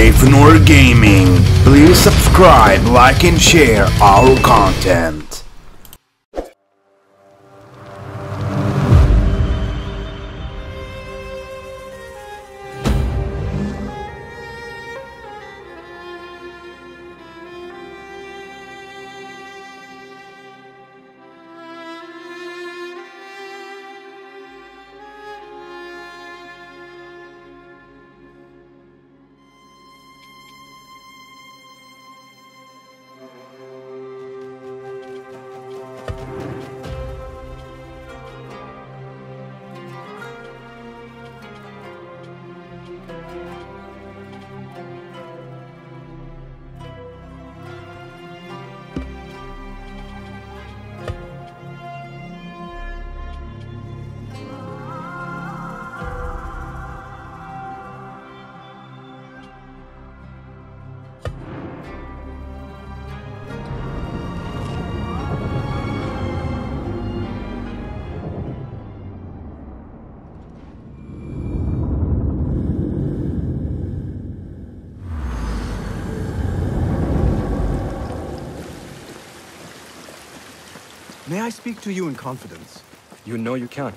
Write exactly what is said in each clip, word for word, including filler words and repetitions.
NathanOr Gaming. Please subscribe, like and share our content. May I speak to you in confidence? You know you can.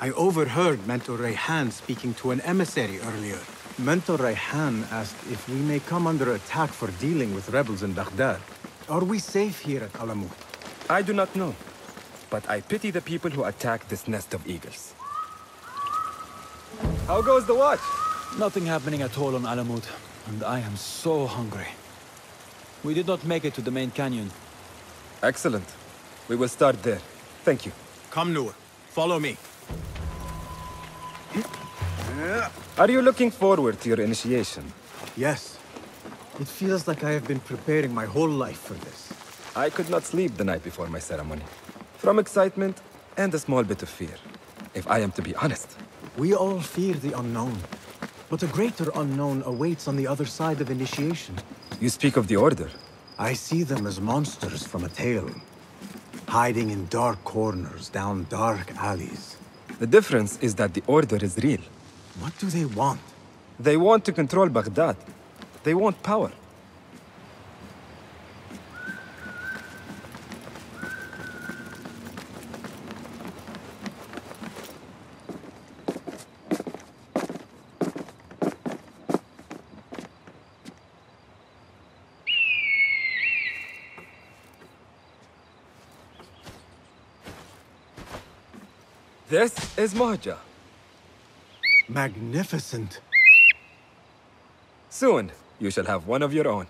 I overheard Mentor Rayhan speaking to an emissary earlier. Mentor Rayhan asked if we may come under attack for dealing with rebels in Baghdad. Are we safe here at Alamut? I do not know, but I pity the people who attack this nest of eagles. How goes the watch? Nothing happening at all on Alamut, and I am so hungry. We did not make it to the main canyon. Excellent. We will start there. Thank you. Come, Nur. Follow me. Are you looking forward to your initiation? Yes. It feels like I have been preparing my whole life for this. I could not sleep the night before my ceremony, from excitement and a small bit of fear, if I am to be honest. We all fear the unknown, but a greater unknown awaits on the other side of initiation. You speak of the Order. I see them as monsters from a tale, hiding in dark corners, down dark alleys. The difference is that the Order is real. What do they want? They want to control Baghdad. They want power. This is Moja. Magnificent. Soon, you shall have one of your own.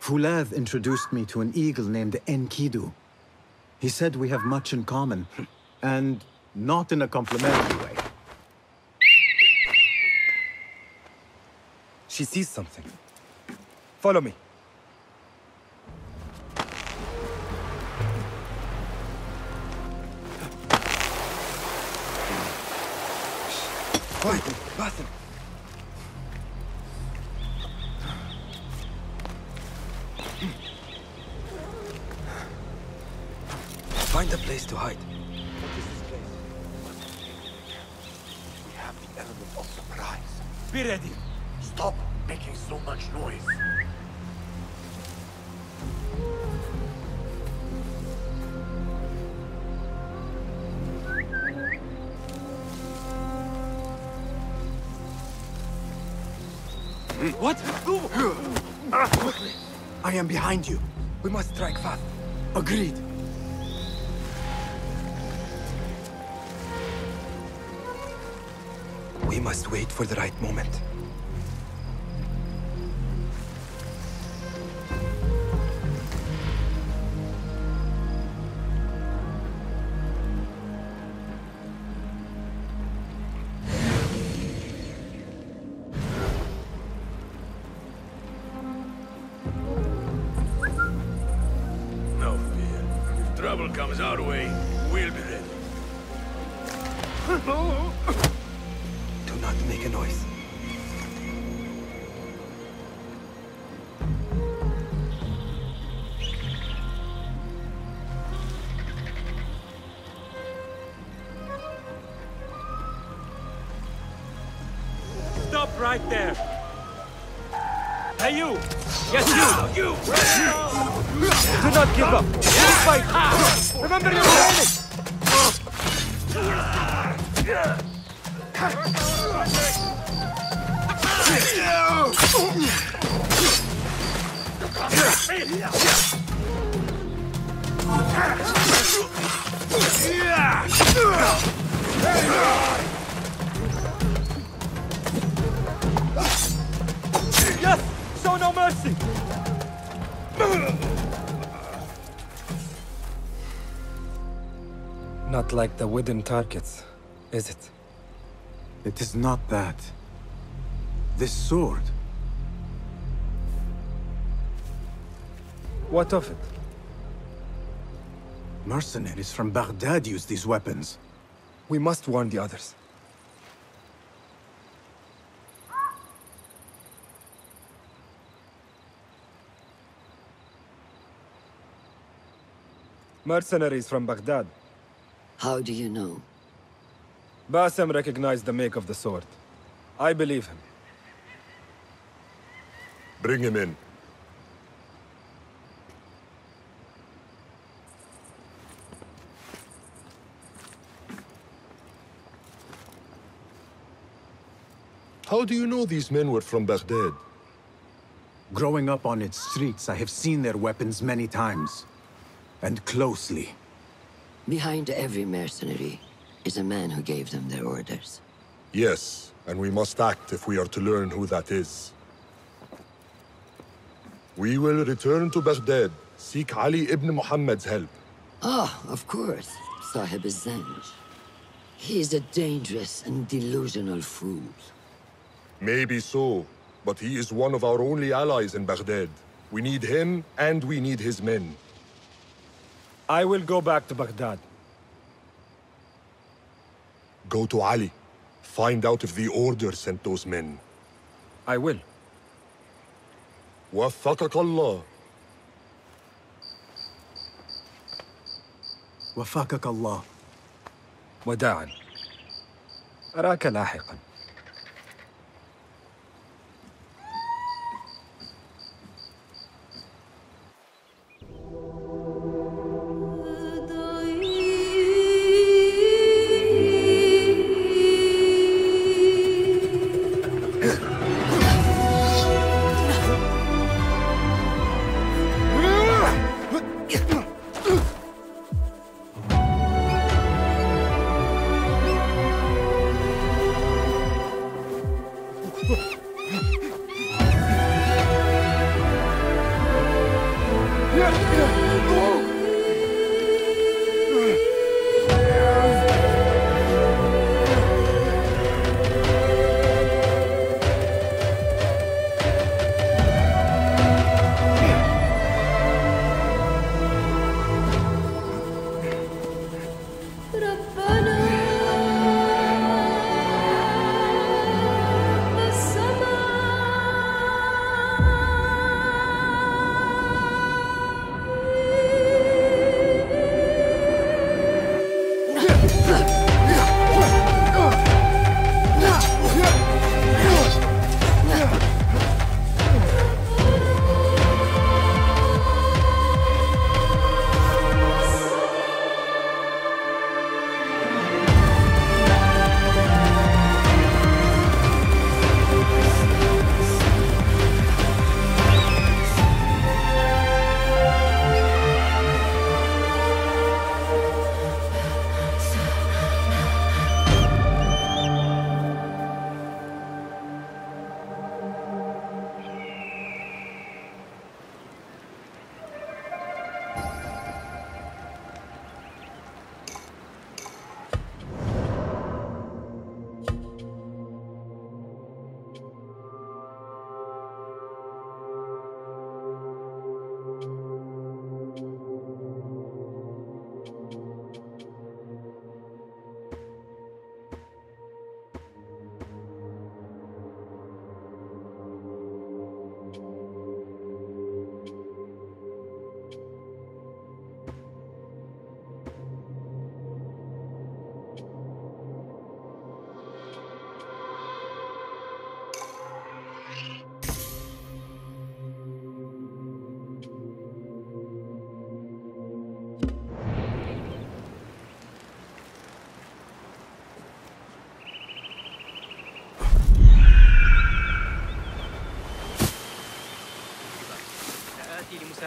Fulad introduced me to an eagle named Enkidu. He said we have much in common, and not in a complimentary way. She sees something. Follow me. Basim, Basim. Find a place to hide. What is this place? We have the element of surprise. Be ready. Stop making so much noise. What? Quickly! I am behind you. We must strike fast. Agreed. We must wait for the right moment. Comes our way, we'll be ready. Do not make a noise. Stop right there. Hey you! Yes you! You! Do not give up! Keep fighting! Remember your training! Yes! Show no mercy! Not like the wooden targets, is it? It is not that. This sword. What of it? Mercenaries from Baghdad use these weapons. We must warn the others. Mercenaries from Baghdad. How do you know? Basim recognized the make of the sword. I believe him. Bring him in. How do you know these men were from Baghdad? Growing up on its streets, I have seen their weapons many times. And closely. Behind every mercenary is a man who gave them their orders. Yes, and we must act if we are to learn who that is. We will return to Baghdad, seek Ali ibn Muhammad's help. Ah, oh, of course, Sahib al-Zanj. He is a dangerous and delusional fool. Maybe so, but he is one of our only allies in Baghdad. We need him, and we need his men. I will go back to Baghdad. Go to Ali. Find out if the order sent those men. I will. Waffaqak Allah. Waffaqak Allah. Wada'an. Araka lahiqan. Rabbana,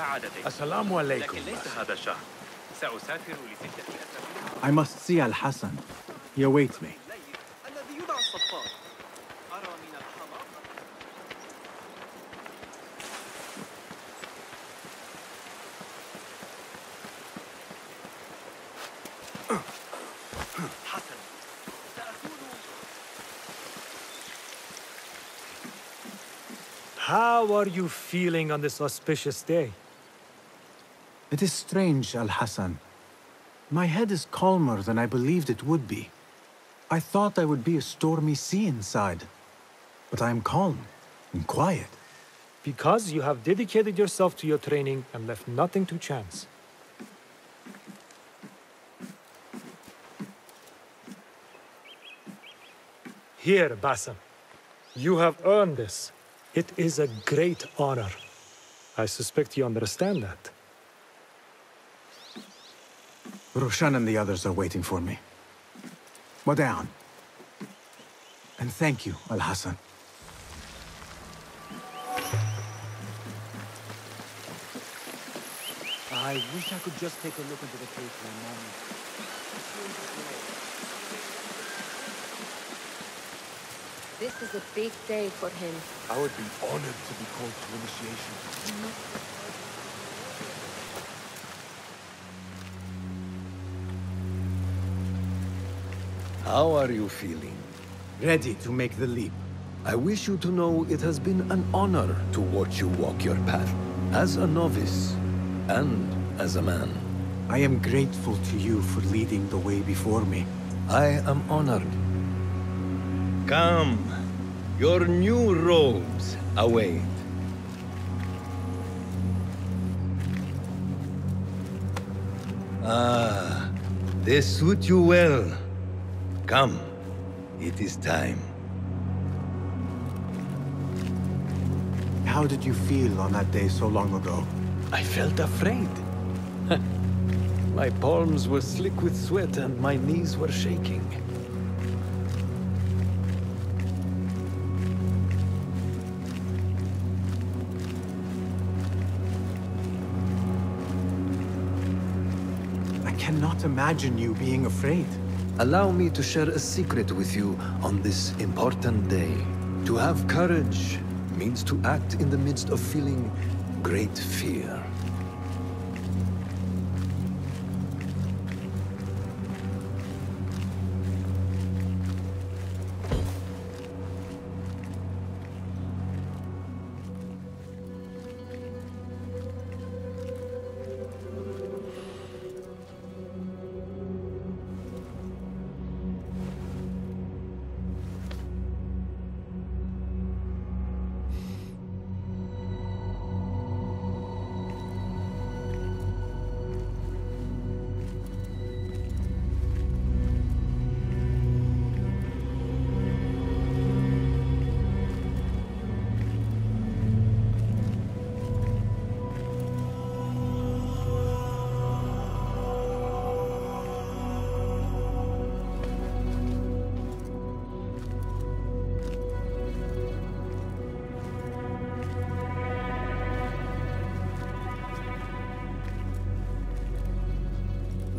سعادتك. السلام عليكم. لكن ليس هذا الشهر. سأسافر لستة أسابيع. I must see Al-Hassan. He awaits me. الذي يدعى الصفار. أرى من الحمار. How are you feeling on this auspicious day? It is strange, Al-Hassan. My head is calmer than I believed it would be. I thought there would be a stormy sea inside, but I am calm and quiet. Because you have dedicated yourself to your training and left nothing to chance. Here, Basim. You have earned this. It is a great honor. I suspect you understand that. Roshan and the others are waiting for me. Madam. And thank you, Al-Hassan. I wish I could just take a look into the cave for a moment. This is a big day for him. I would be honored to be called to initiation. Mm-hmm. How are you feeling? Ready to make the leap. I wish you to know it has been an honor to watch you walk your path, as a novice and as a man. I am grateful to you for leading the way before me. I am honored. Come, your new robes await. Ah, they suit you well. Come, it is time. How did you feel on that day so long ago? I felt afraid. My palms were slick with sweat and my knees were shaking. Imagine you being afraid. Allow me to share a secret with you on this important day. To have courage means to act in the midst of feeling great fear.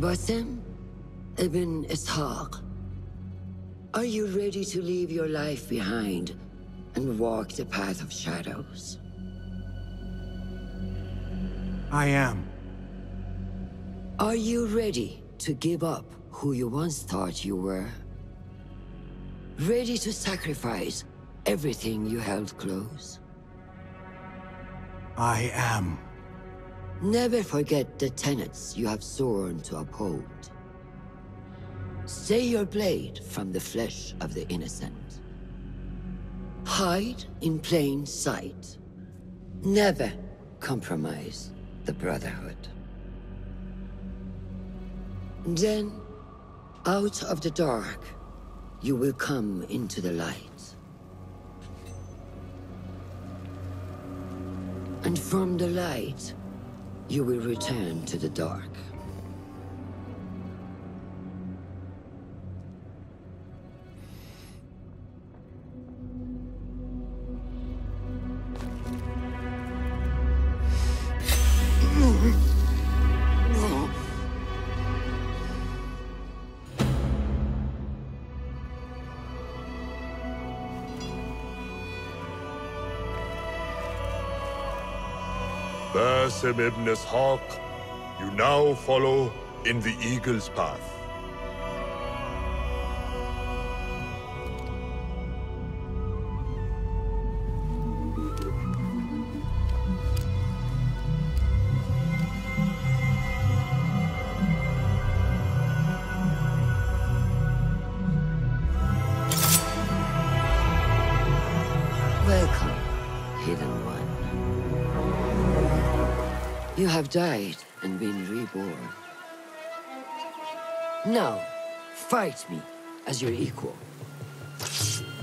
Basim Ibn Ishaq, are you ready to leave your life behind and walk the path of shadows? I am. Are you ready to give up who you once thought you were? Ready to sacrifice everything you held close? I am. Never forget the tenets you have sworn to uphold. Stay your blade from the flesh of the innocent. Hide in plain sight. Never compromise the Brotherhood. Then, out of the dark, you will come into the light. And from the light, you will return to the dark. Basim Ibn Ishaq, you now follow in the eagle's path. Have died and been reborn. Now, fight me as your equal.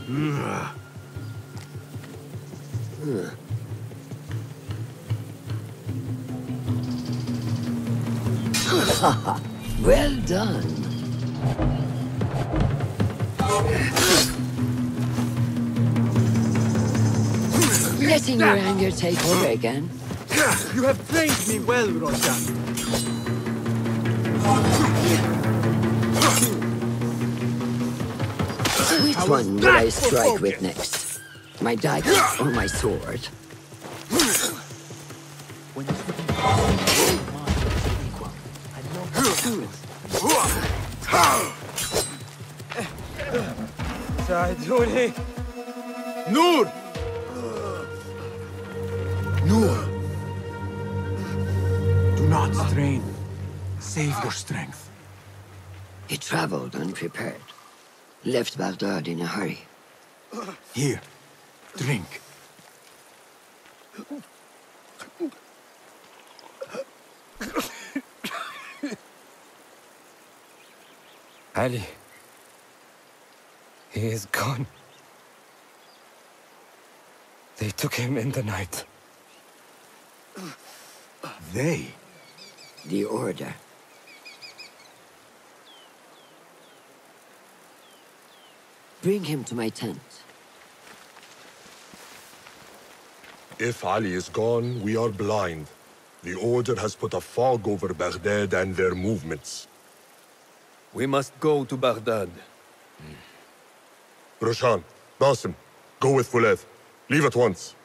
Mm. Mm. Well done. Letting your anger take over again. You have trained me well, Roshan. Which one will I strike with next? My dagger or my sword? When you think equal, I know. Nur! Nur! Not strain. Save your strength. He traveled unprepared. Left Baghdad in a hurry. Here, drink. Ali. He is gone. They took him in the night. They? The order. Bring him to my tent. If Ali is gone, we are blind. The order has put a fog over Baghdad and their movements. We must go to Baghdad. Mm. Roshan, Basim, go with Fulad. Leave at once.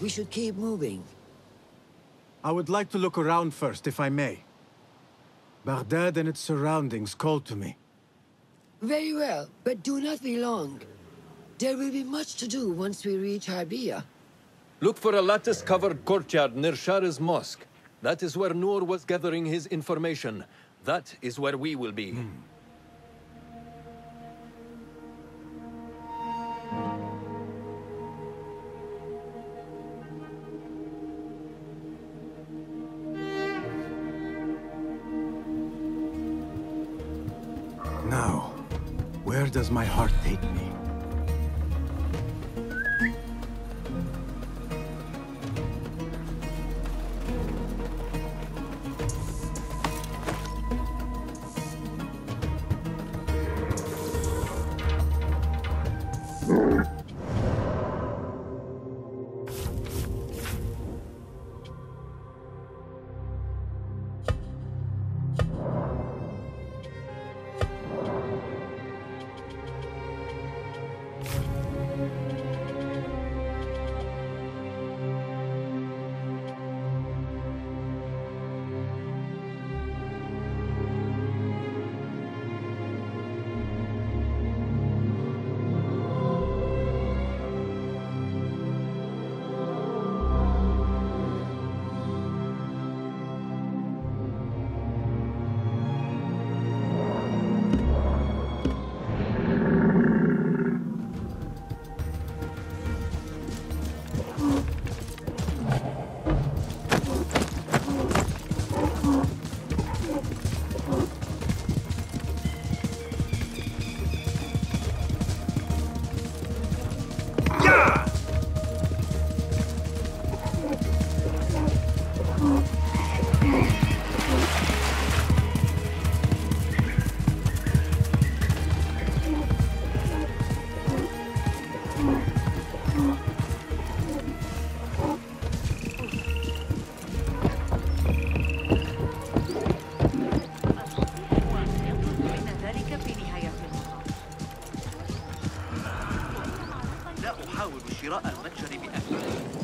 We should keep moving. I would like to look around first, if I may. Baghdad and its surroundings call to me. Very well, but do not be long. There will be much to do once we reach Habea. Look for a lattice-covered courtyard near Shara's mosque. That is where Nur was gathering his information. That is where we will be. Hmm. does my heart take me?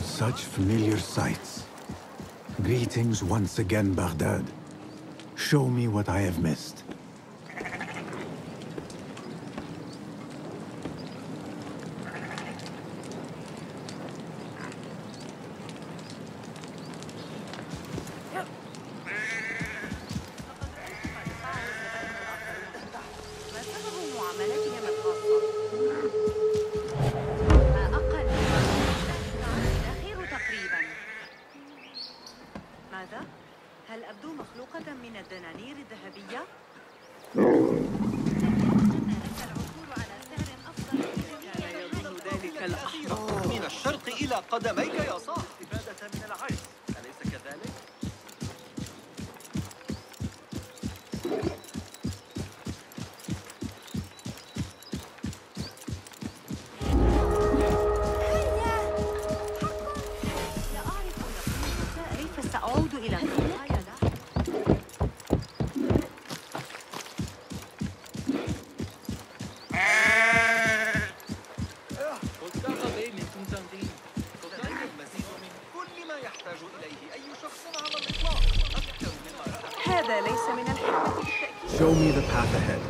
Such familiar sights. Greetings once again, Baghdad. Show me what I have missed. Show me the path ahead.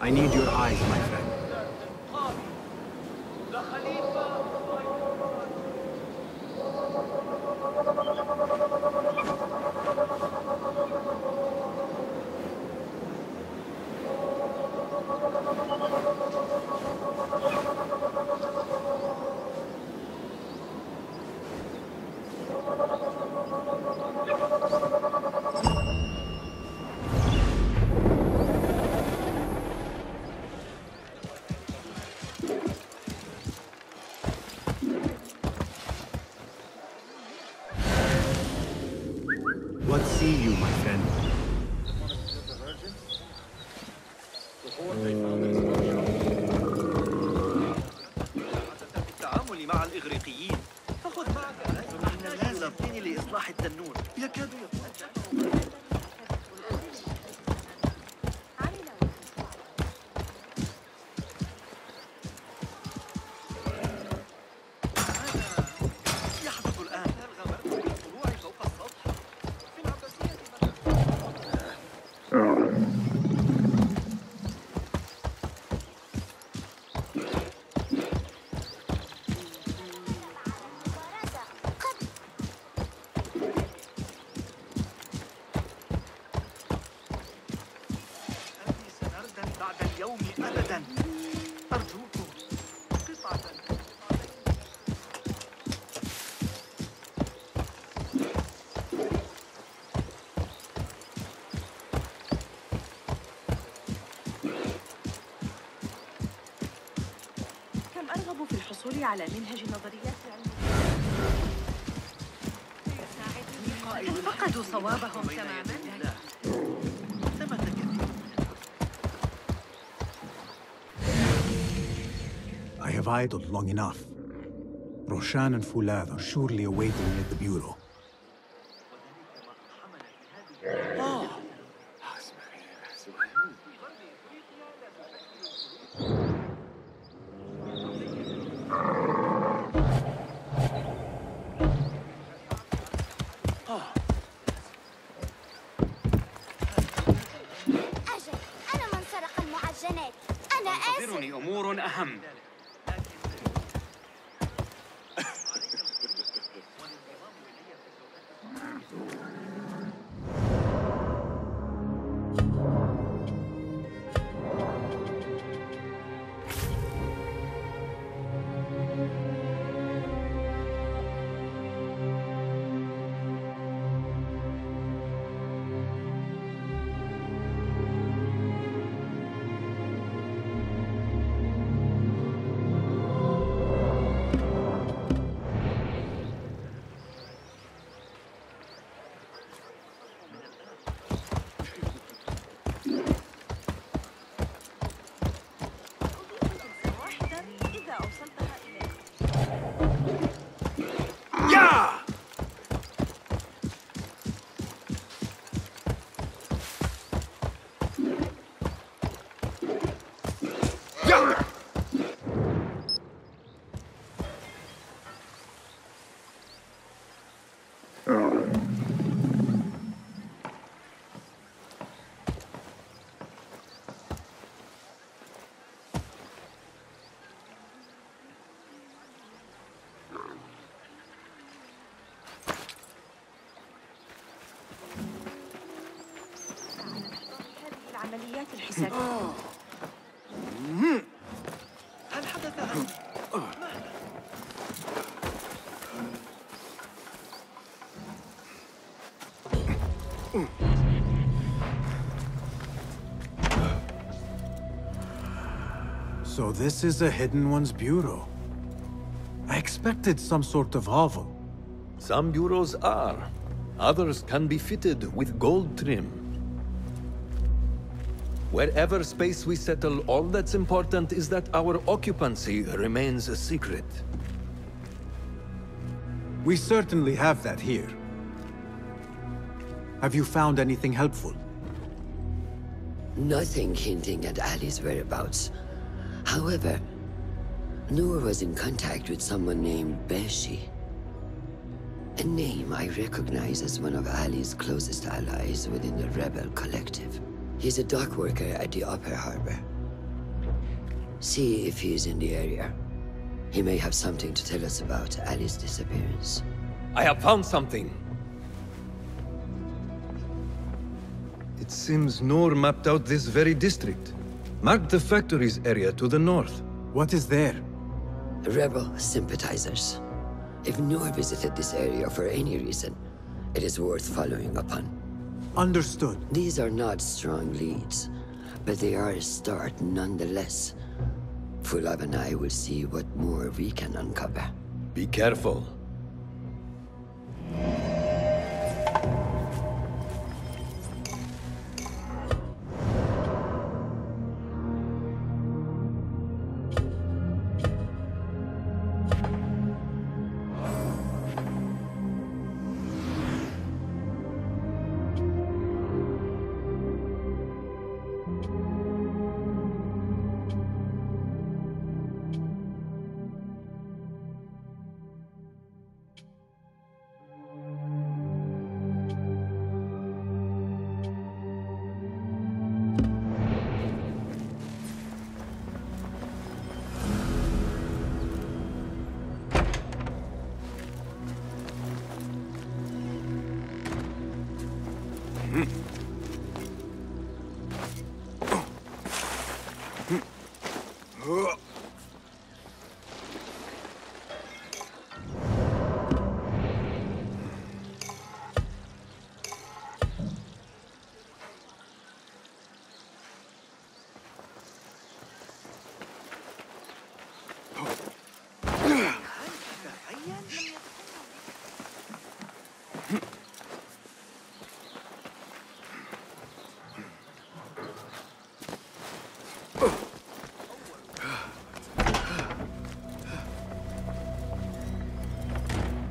I need your eyes, my friend. النور يكاد يطلع. على منهج نظريات علمية. هل فقدوا صوابهم تماما؟ I have idled long enough. Roshan and Fulad are surely awaiting me at the bureau. عمليات الحساب. هل حدث أن So this is a hidden one's bureau. I expected some sort of hovel. Some bureaus are. Others can be fitted with gold trim. Wherever space we settle, all that's important is that our occupancy remains a secret. We certainly have that here. Have you found anything helpful? Nothing hinting at Ali's whereabouts. However, Nur was in contact with someone named Beshi. A name I recognize as one of Ali's closest allies within the rebel collective. He's a dock worker at the Upper Harbor. See if he's in the area. He may have something to tell us about Ali's disappearance. I have found something! It seems Nur mapped out this very district. Marked the factories area to the north. What is there? Rebel sympathizers. If Nur visited this area for any reason, it is worth following upon. Understood. These are not strong leads, but they are a start nonetheless. Fulad and I will see what more we can uncover. Be careful.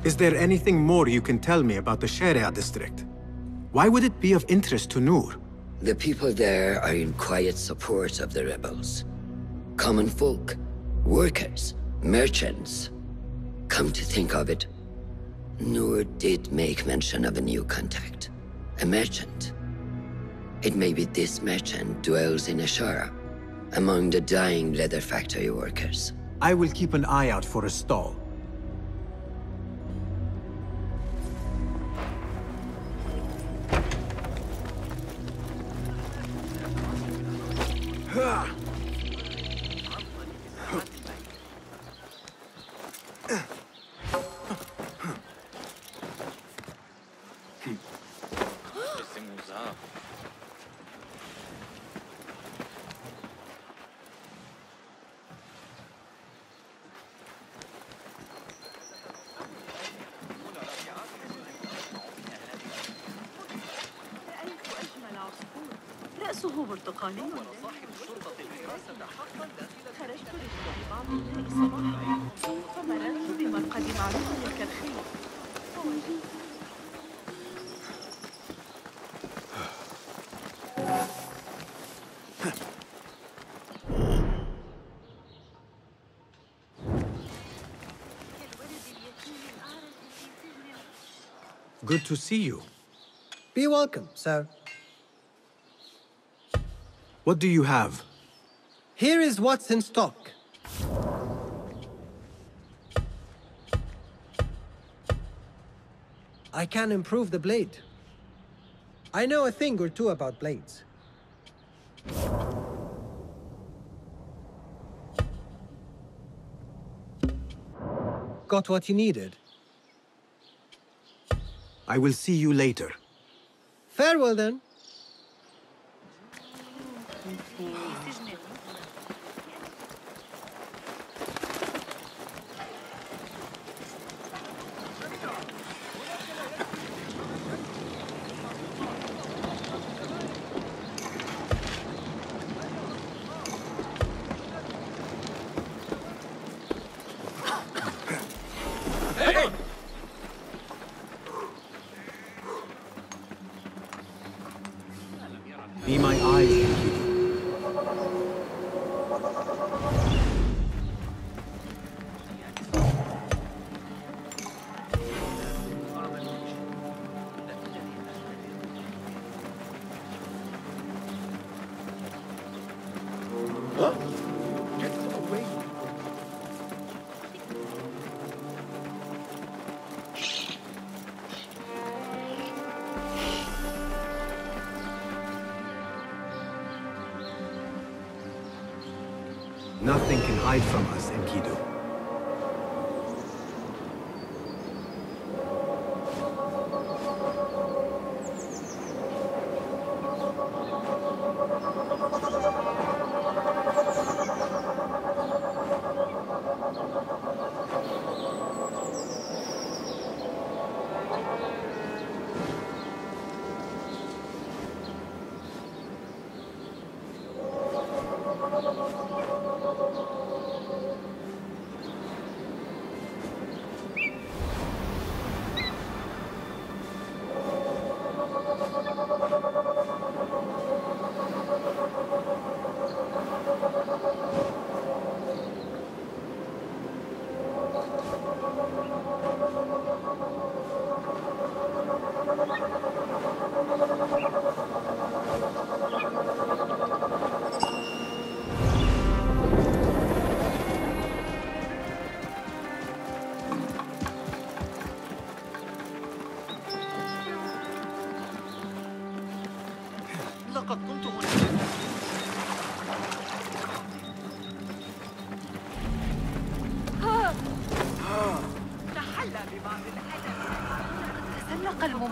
Is there anything more you can tell me about the Sharia district? Why would it be of interest to Nur? The people there are in quiet support of the rebels. Common folk, workers, merchants. Come to think of it, Nur did make mention of a new contact, a merchant. It may be this merchant dwells in Ashara, among the dying leather factory workers. I will keep an eye out for a stall. Good to see you. Be welcome, sir. What do you have? Here is what's in stock. I can improve the blade. I know a thing or two about blades. Got what you needed. I will see you later. Farewell, then. Nothing can hide from us, Enkidu.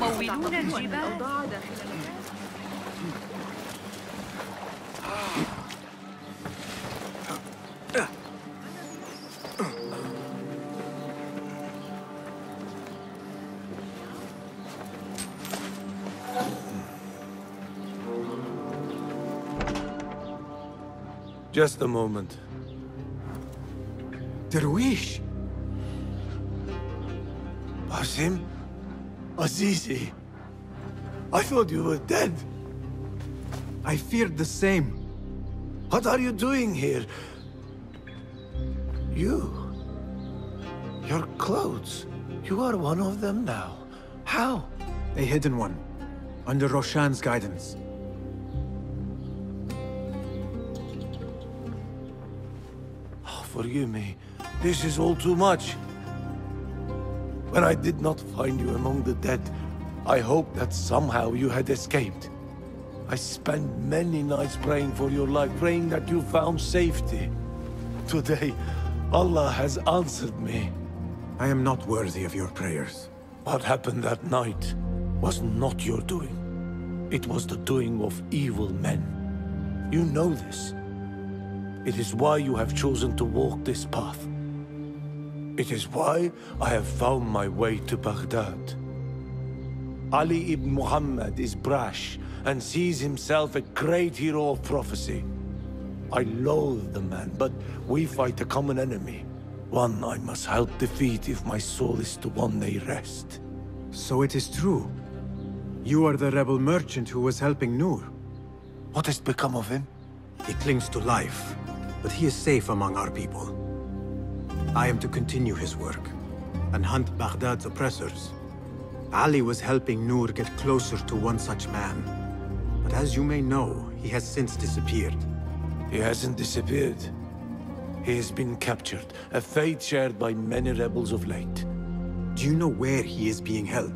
ممولون الجبال. Just a moment. Derwish! Basim? Azizi! I thought you were dead. I feared the same. What are you doing here? You? Your clothes? You are one of them now. How? A hidden one. Under Roshan's guidance. Forgive me, this is all too much. When I did not find you among the dead, I hoped that somehow you had escaped. I spent many nights praying for your life, praying that you found safety. Today, Allah has answered me. I am not worthy of your prayers. What happened that night was not your doing. It was the doing of evil men. You know this. It is why you have chosen to walk this path. It is why I have found my way to Baghdad. Ali ibn Muhammad is brash and sees himself a great hero of prophecy. I loathe the man, but we fight a common enemy. One I must help defeat if my soul is to one day rest. So it is true. You are the rebel merchant who was helping Nur. What has become of him? He clings to life. But he is safe among our people. I am to continue his work and hunt Baghdad's oppressors. Ali was helping Nur get closer to one such man. But as you may know, he has since disappeared. He hasn't disappeared. He has been captured, a fate shared by many rebels of late. Do you know where he is being held?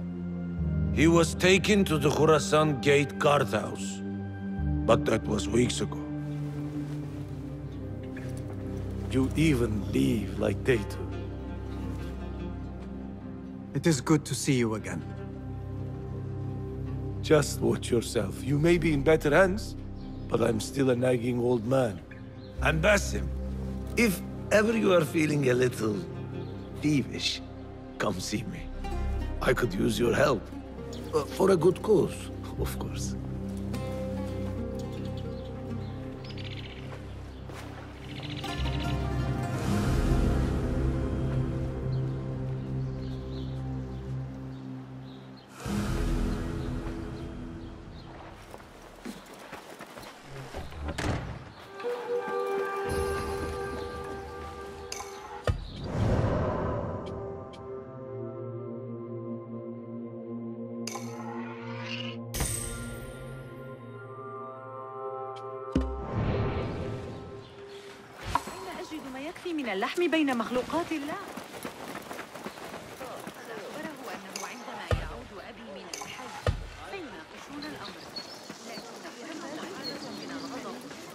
He was taken to the Khorasan Gate guardhouse. But that was weeks ago. You even leave like they do. It is good to see you again. Just watch yourself. You may be in better hands, but I'm still a nagging old man. And Basim, if ever you are feeling a little peevish, come see me. I could use your help. Uh, for a good cause, of course. اللحم بين مخلوقات الله. أخبره أنه عندما يعود أبي من الحج فيناقشون الأمر، لكن غضب من الغضب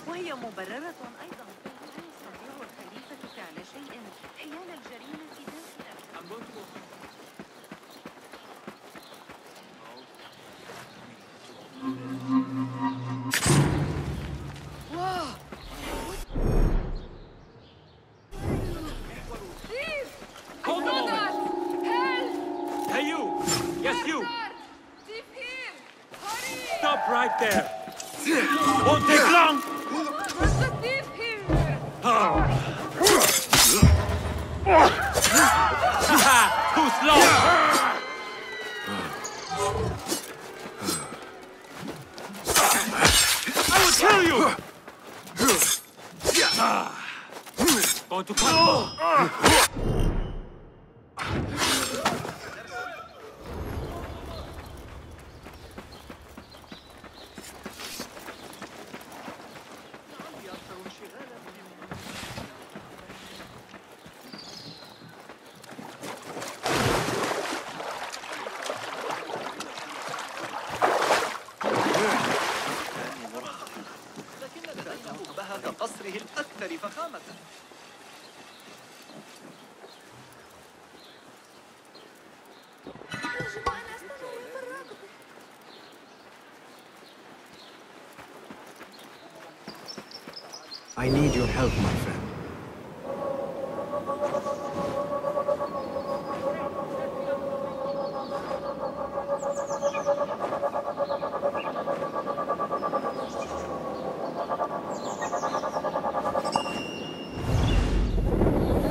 وهي مبررة أيضا. لا يستطيع الخليفة فعل شيء حيال الجريمة داخله. I need your help, my friend.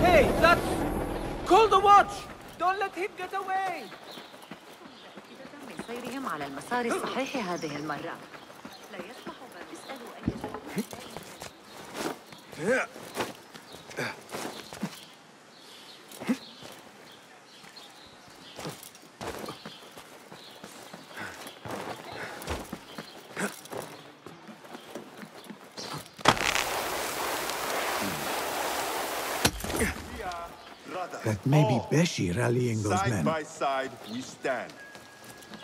Hey, that's... Call the watch! Don't let him get away! سيرهم على المسار الصحيح هذه المرة. لا يسمح بأن يسألوا أن يسألوا. That may be Beshi rallying those men. Side by side we stand.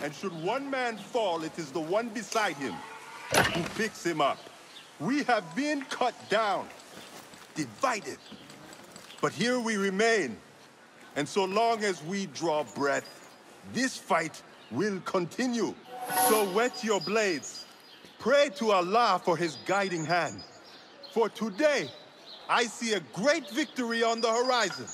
And should one man fall, it is the one beside him who picks him up. We have been cut down, divided. But here we remain. And so long as we draw breath, this fight will continue. So wet your blades. Pray to Allah for his guiding hand. For today, I see a great victory on the horizon.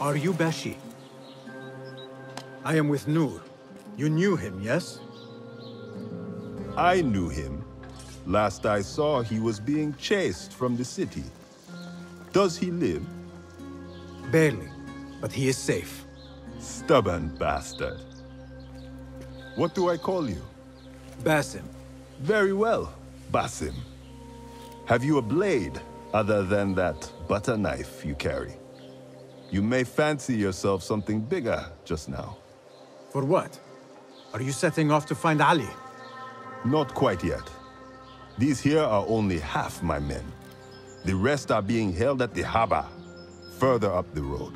Are you Beshi? I am with Nur. You knew him, yes? I knew him. Last I saw, he was being chased from the city. Does he live? Barely, but he is safe. Stubborn bastard. What do I call you? Basim. Very well, Basim. Have you a blade other than that butter knife you carry? You may fancy yourself something bigger just now. For what? Are you setting off to find Ali? Not quite yet. These here are only half my men. The rest are being held at the Habba, further up the road.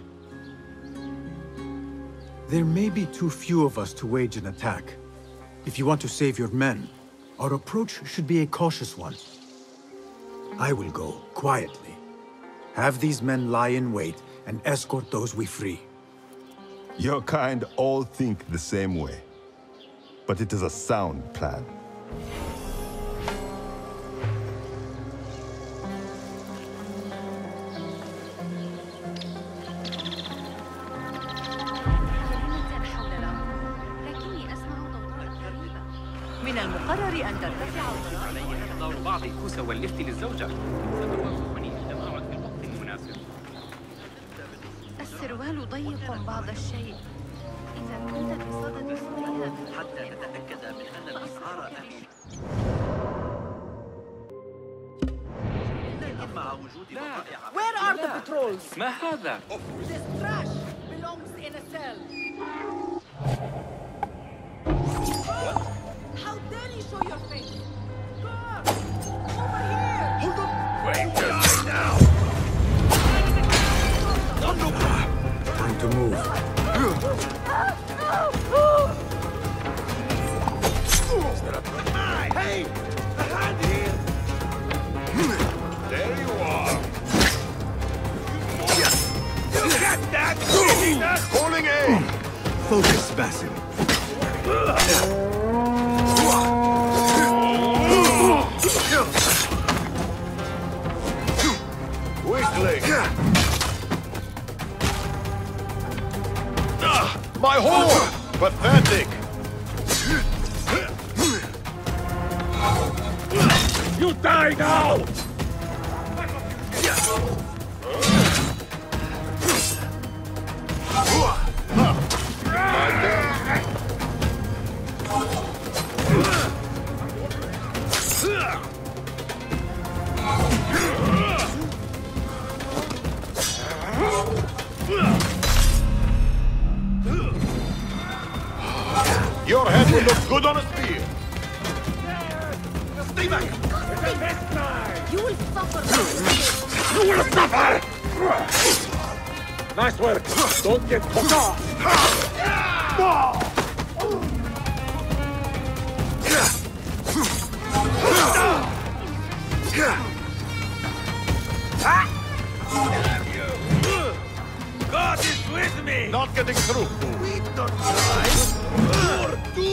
There may be too few of us to wage an attack. If you want to save your men, our approach should be a cautious one. I will go quietly. Have these men lie in wait and escort those we free. Your kind all think the same way, but it is a sound plan. من المقرر أن ترتفع علي إحضار بعض الكوسة واللفت للزوجة. السروال ضيق بعض الشيء. إذا كنت بصدد سريها حتى نتأكد من أن الأسعار آمنة. لكن مع وجود بقائع. Where are the patrols? ما هذا؟ This trash belongs in a cell. How dare you show your face? Guard! Over here! Hold up! Wait just now! Time to move. Hey! The hand here! There you are! You got that! You that! Holding aim! Focus, Basim. Weakling! My horn! Pathetic! You die now! Your head will look good on a spear. Stay back! You will suffer! You will suffer! Nice work! Don't get caught off! God is with me! Not getting through! We don't die! Or do!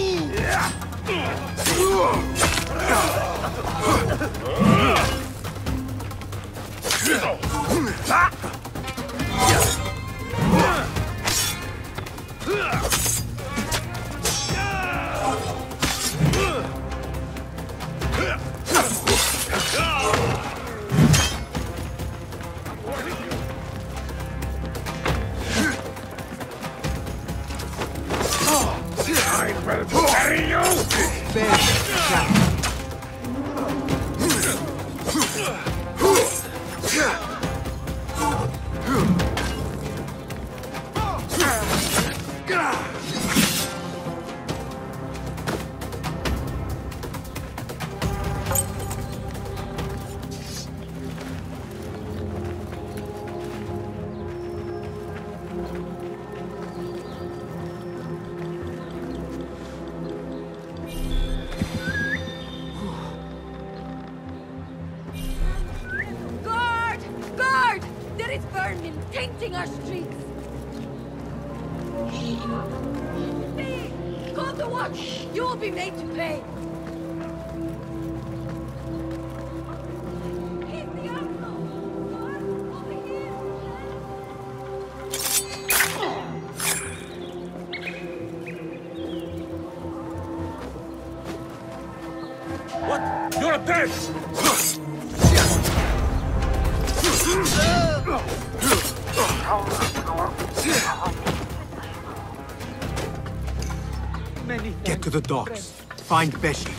Get to the docks. Find Beshi.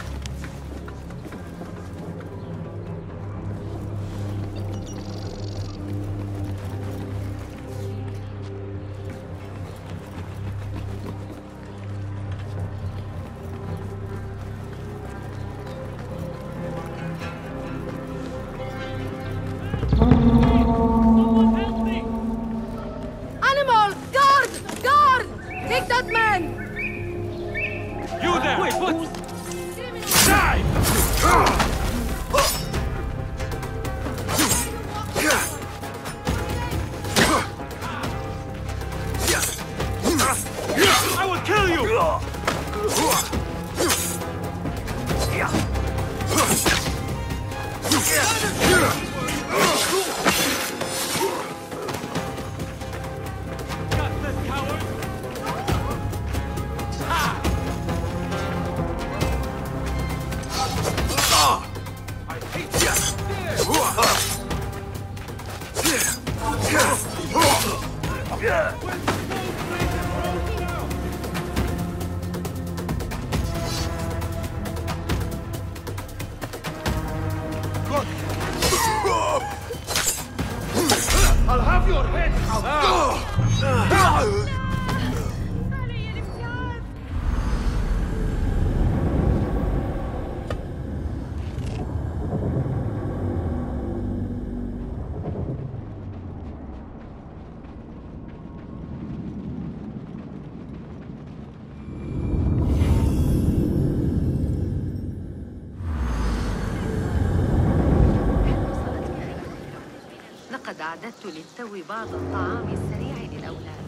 أعددت للتو بعض الطعام السريع للأولاد.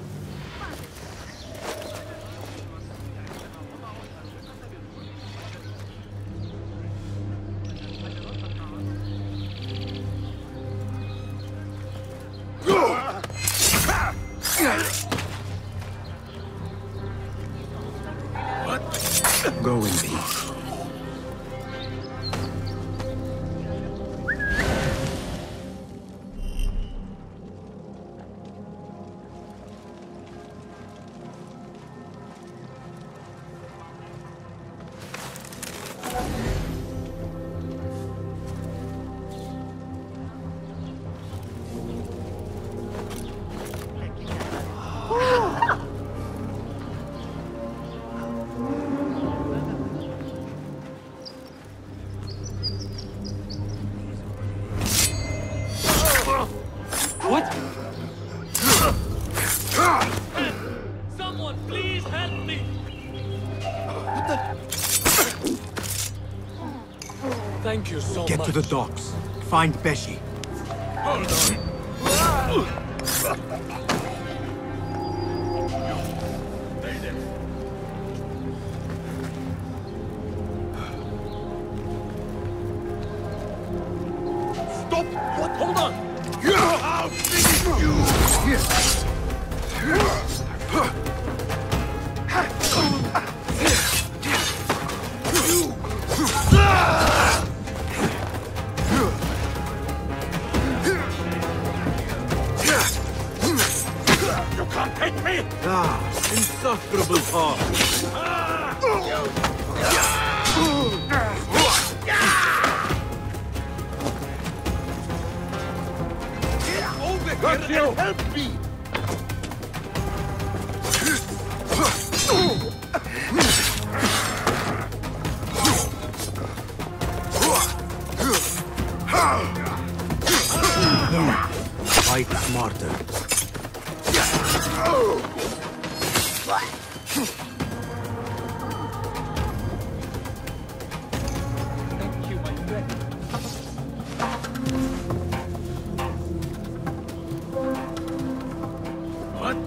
Thank you so Get much. Get to the docks. Find Beshi. Hold on. Stay there. Stop! What? Hold on! I'll finish you! Hit me! Ah, insufferable harm. Over Got here you. And help me! No, fight smarter. Thank you, my friend. What?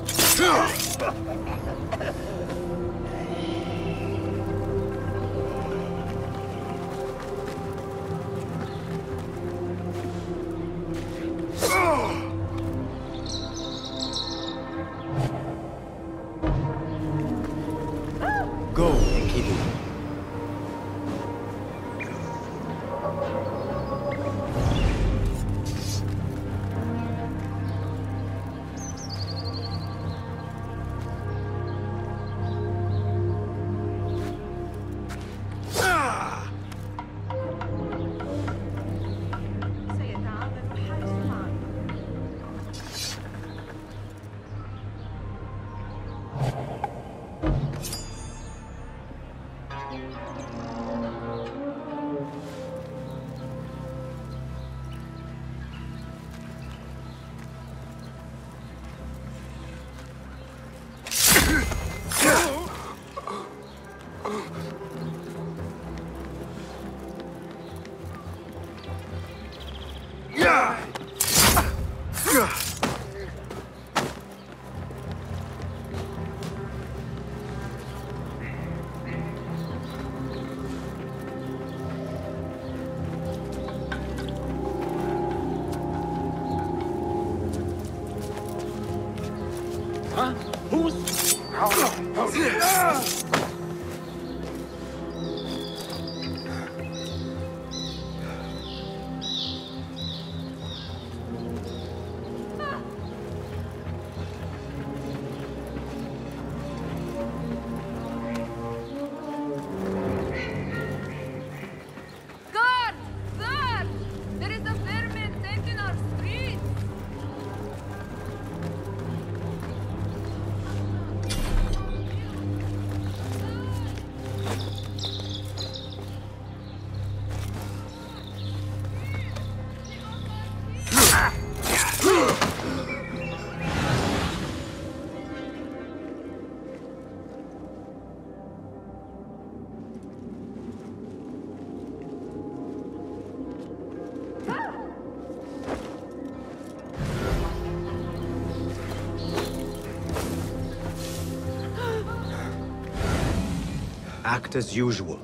Act as usual.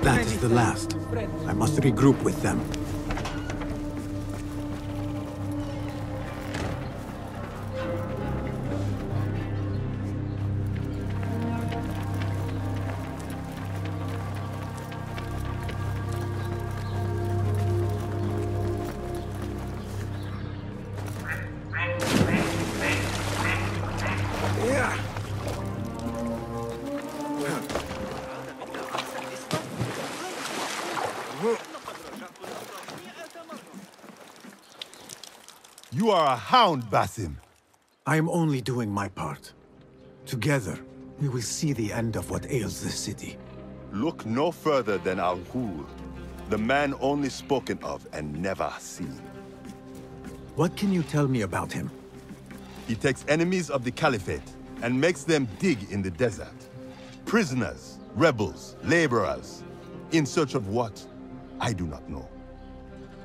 That is the last. I must regroup with them. You are a hound, Basim. I am only doing my part. Together, we will see the end of what ails this city. Look no further than Al Ghul, the man only spoken of and never seen. What can you tell me about him? He takes enemies of the Caliphate and makes them dig in the desert. Prisoners, rebels, laborers. In search of what? I do not know.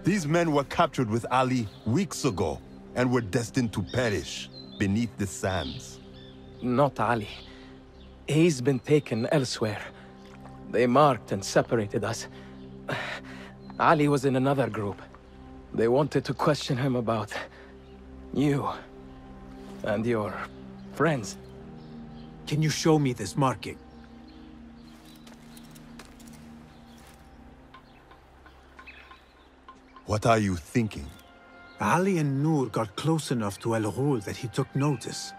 These men were captured with Ali weeks ago and were destined to perish beneath the sands. Not Ali. He's been taken elsewhere. They marked and separated us. Ali was in another group. They wanted to question him about you and your friends. Can you show me this marking? What are you thinking? Ali and Nur got close enough to Al Ghul that he took notice.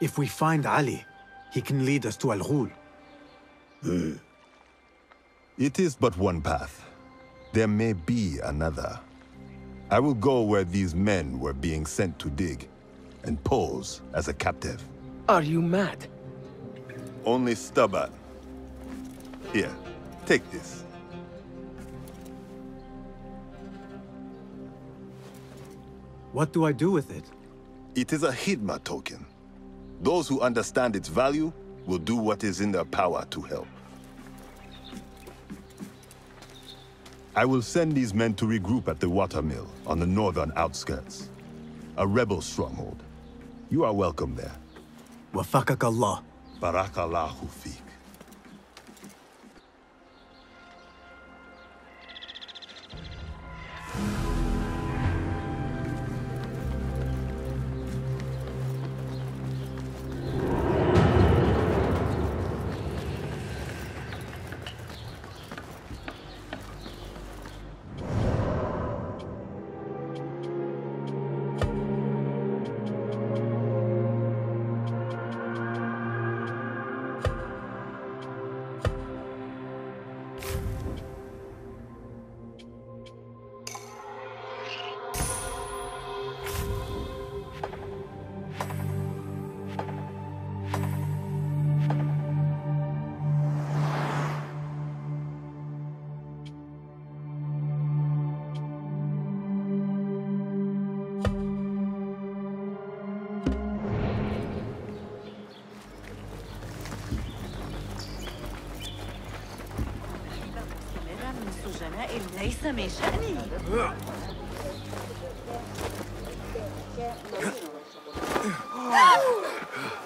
If we find Ali, he can lead us to Al Ghul. Mm. It is but one path. There may be another. I will go where these men were being sent to dig and pose as a captive. Are you mad? Only stubborn. Here, take this. What do I do with it? It is a Hidma token. Those who understand its value will do what is in their power to help. I will send these men to regroup at the watermill on the northern outskirts. A rebel stronghold. You are welcome there. Wafakak Allah. Barakallahu fiq. ليس من شأني.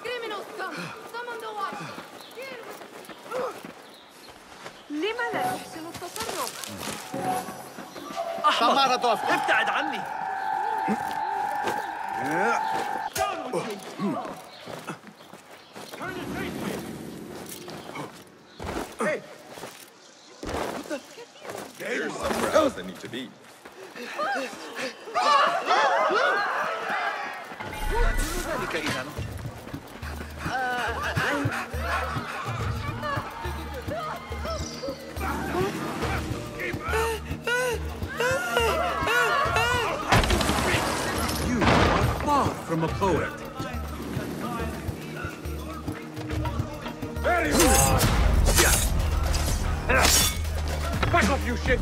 Criminals, come! Summon the watch! لما لا يحسن التصرف؟ أحمر! ابتعد عني! To be. You are far from a poet. Very well. Back off, you shit!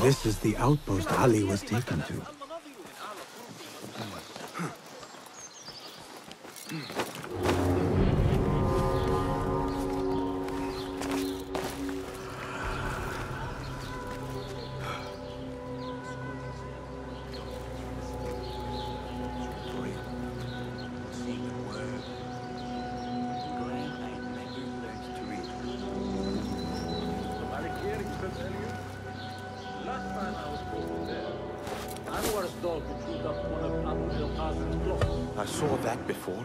This is the outpost Ali was taken to. saw that before.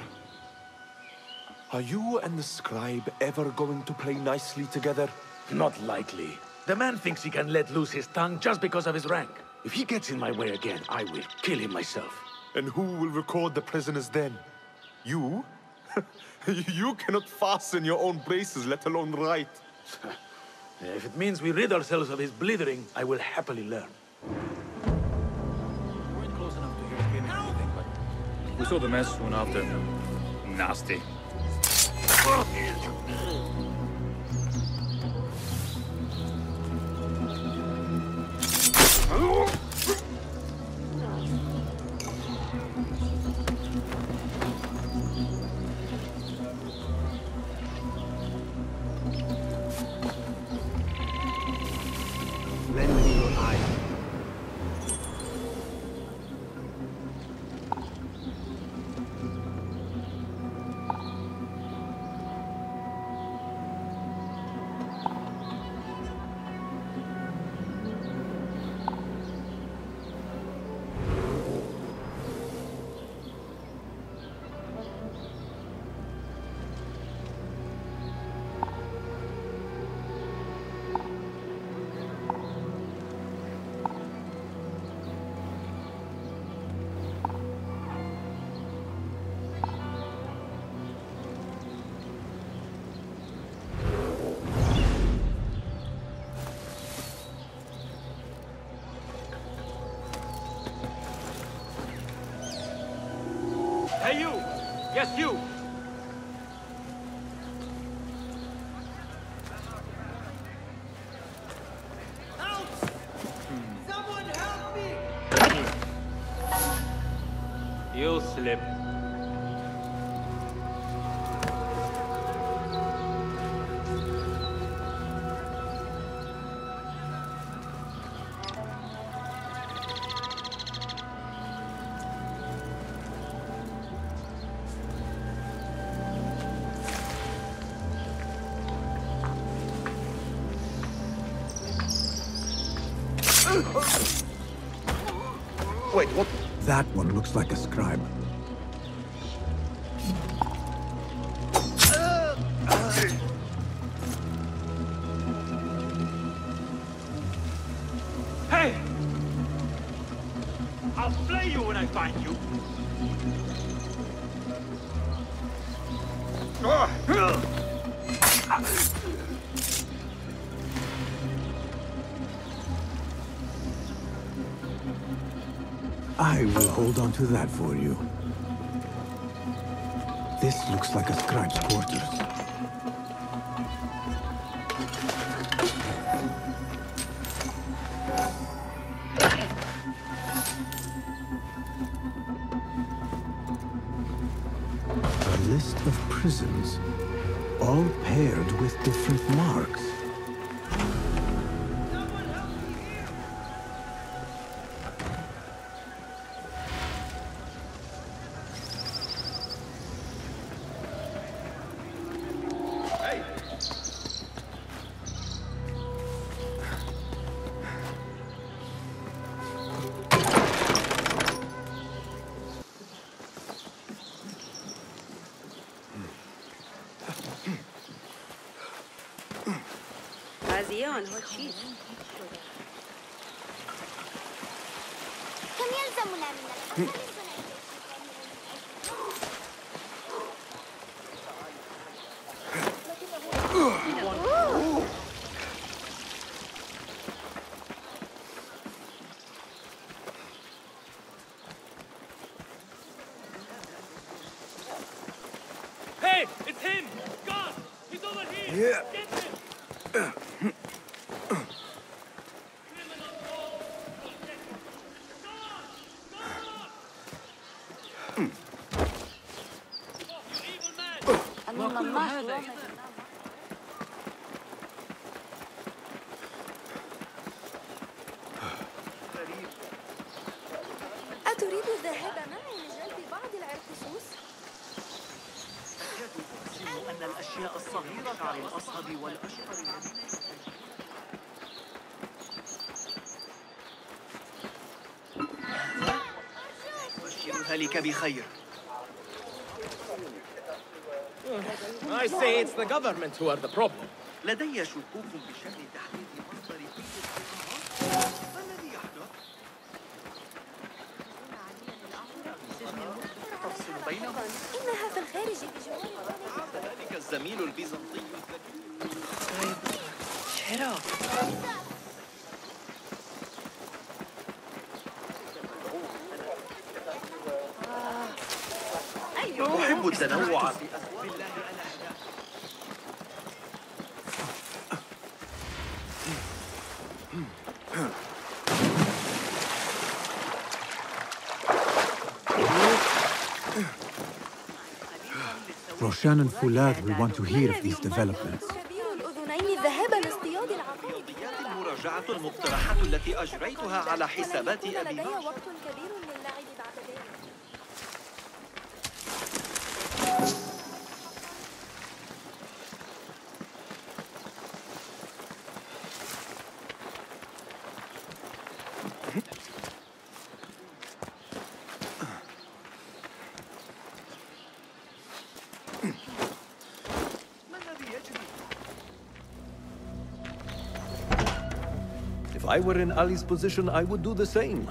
Are you and the scribe ever going to play nicely together? Not likely. The man thinks he can let loose his tongue just because of his rank. If he gets in my way again, I will kill him myself. And who will record the prisoners then? You? You cannot fasten your own braces, let alone write. If it means we rid ourselves of his blithering, I will happily learn. We weren't close enough to hear him screaming anything, but... We saw the mess soon after. Nasty. Yes, you! Someone help me! You'll slip. That one looks like a scribe. Hey! I'll flay you when I find you! I will hold on to that for you. This looks like a scribe's quarters. A list of prisons, all paired with different marks. I say it's the government who are the problem. لدي شكوك بشأن تحديد مصدر ما الذي يحدث؟ تفصل بينهم. إنها في الخارج بجوار. ذلك الزميل البيزنطي. شرا. أحب التنوع. Roshan and Fulad will want to hear of these developments. If I were in Ali's position, I would do the same.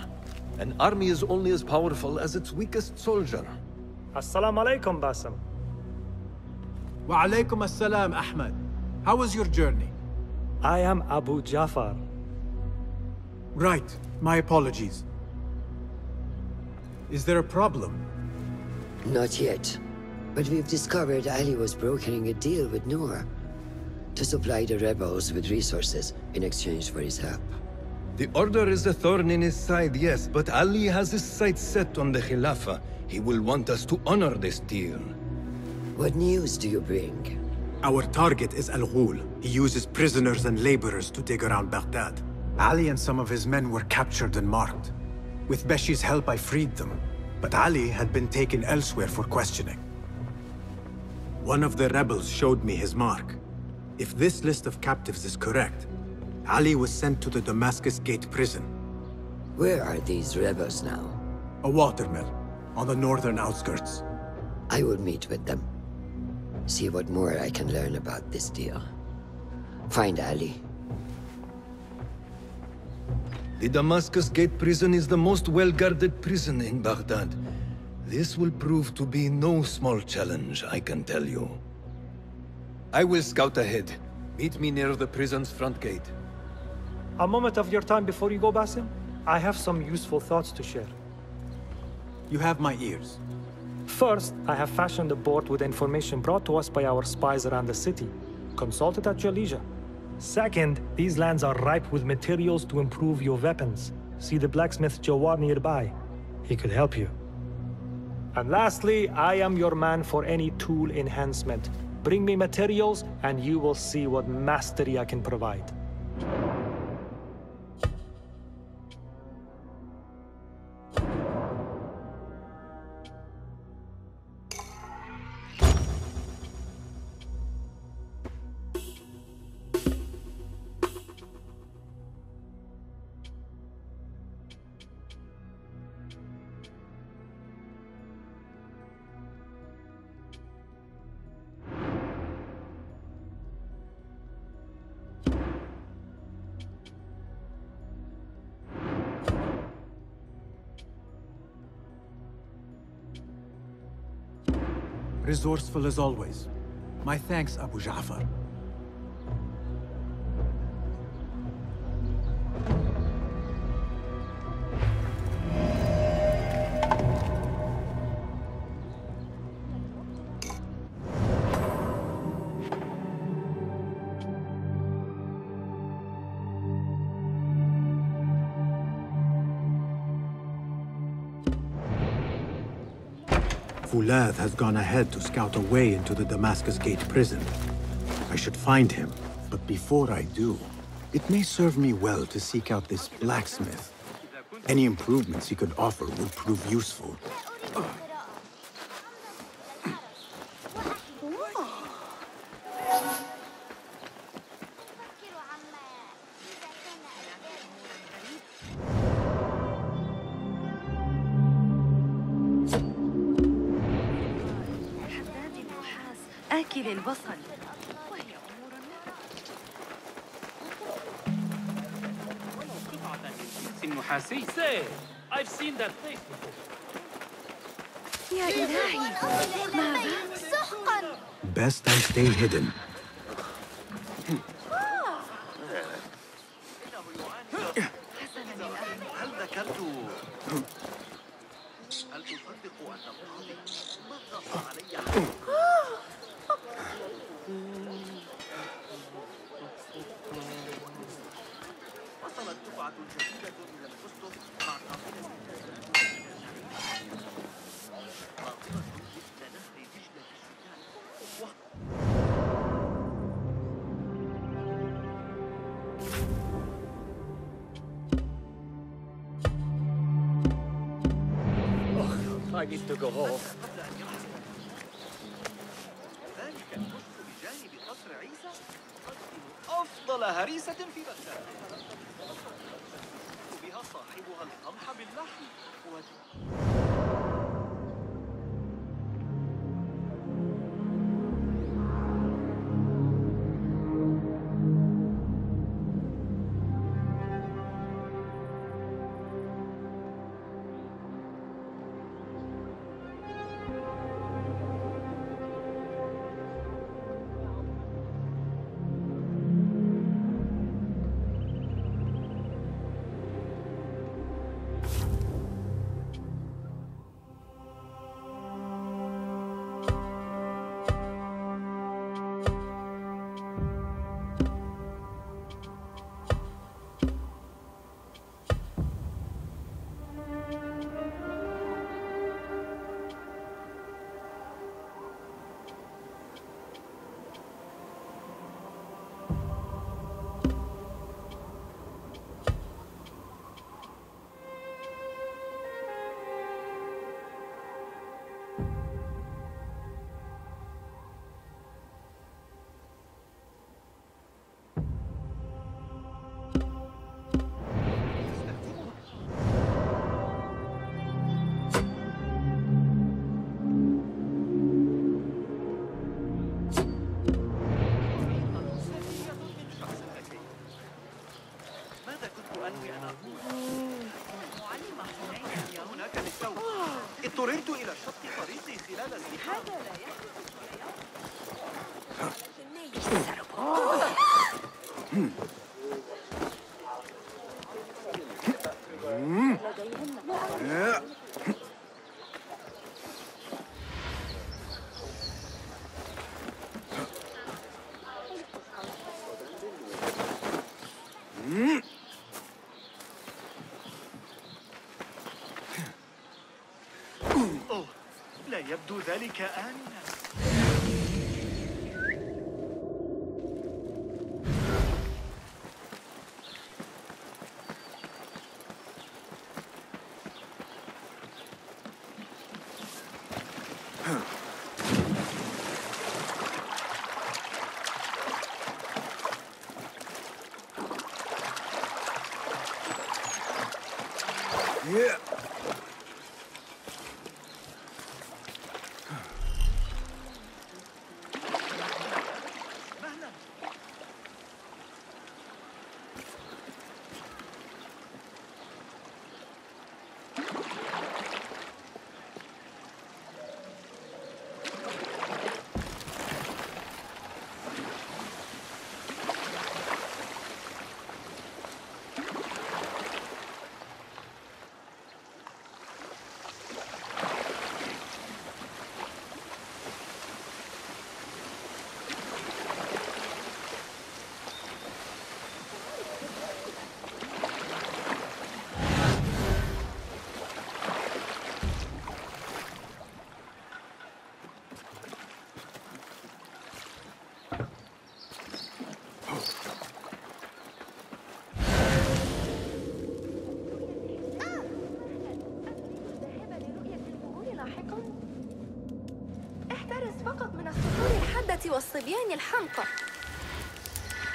An army is only as powerful as its weakest soldier. Assalamu alaikum, Basim. Wa alaikum assalam, Ahmed. How was your journey? I am Abu Ja'far. Right. My apologies. Is there a problem? Not yet. But we've discovered Ali was brokering a deal with Nur to supply the rebels with resources in exchange for his help. The Order is a thorn in his side, yes, but Ali has his sights set on the Khilafah. He will want us to honor this deal. What news do you bring? Our target is Al Ghul. He uses prisoners and laborers to dig around Baghdad. Ali and some of his men were captured and marked. With Beshi's help, I freed them, but Ali had been taken elsewhere for questioning. One of the rebels showed me his mark. If this list of captives is correct, Ali was sent to the Damascus Gate prison. Where are these rebels now? A watermill, on the northern outskirts. I will meet with them. See what more I can learn about this deal. Find Ali. The Damascus Gate prison is the most well-guarded prison in Baghdad. This will prove to be no small challenge, I can tell you. I will scout ahead. Meet me near the prison's front gate. A moment of your time before you go, Basim. I have some useful thoughts to share. You have my ears. First, I have fashioned a board with information brought to us by our spies around the city. Consult it at your leisure. Second, these lands are ripe with materials to improve your weapons. See the blacksmith Jawa nearby. He could help you. And lastly, I am your man for any tool enhancement. Bring me materials, and you will see what mastery I can provide. Resourceful as always. My thanks, Abu Ja'far. Fulad has gone ahead to scout a way into the Damascus Gate prison. I should find him, but before I do, it may serve me well to seek out this blacksmith. Any improvements he could offer would prove useful. آكل البصل. Say, I've seen that face before. يا إلهي ماذا؟ سحقا. Best I stay hidden. هل ذكرت هل تصدق أن القاضي مضغط علي؟ وصلت دفعة جديدة. I need to go home. اضطررت إلى شق طريقي خلال الزحام. يبدو ذلك آمنا. والصبيان الحمقى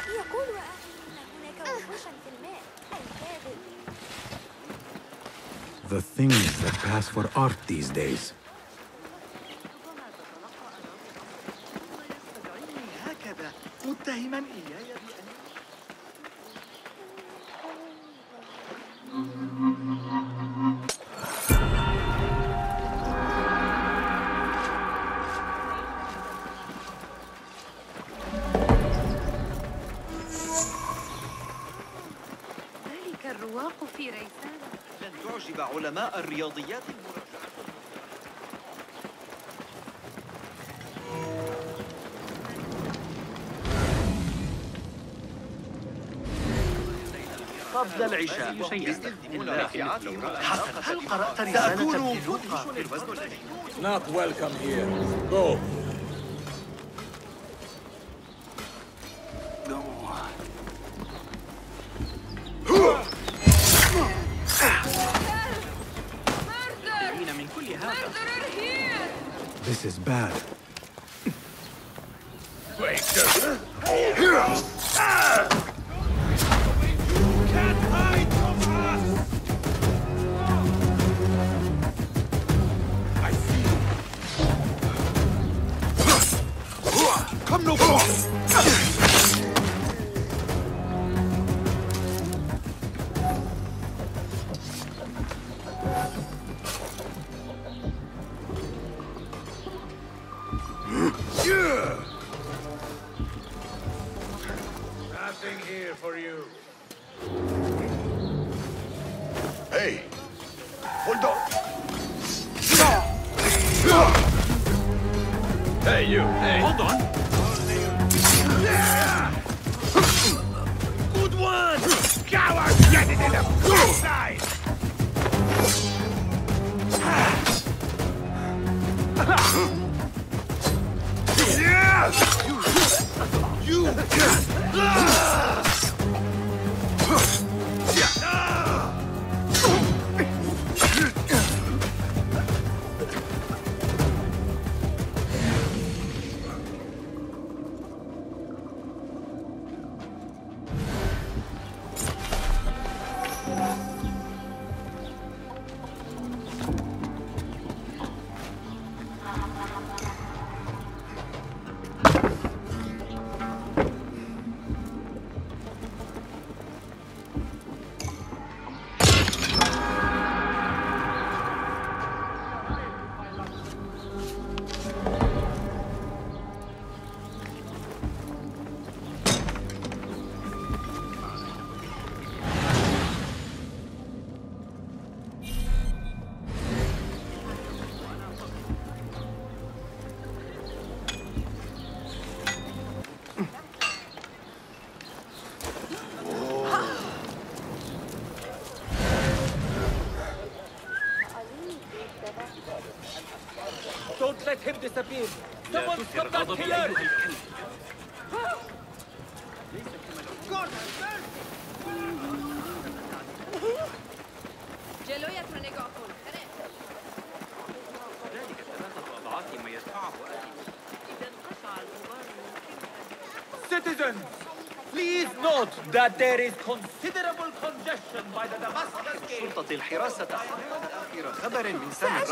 يقول أخي أن هناك وحوشا في الماء الكاذب. The things that pass for art these days. متهما إياي بأني ذلك الرواق في ريثانة لن تعجب علماء الرياضيات المرجحة. قبل العشاء يستخدمون رافعاتهم. هل قرأت رسالة بلوقا؟ Not welcome here. Go. This is bad. Him disappear. Someone stop that killer! Citizens, please note that there is considerable congestion by the Damascus Gate. شرطة الحراسة تحقق آخر خبر من سنة.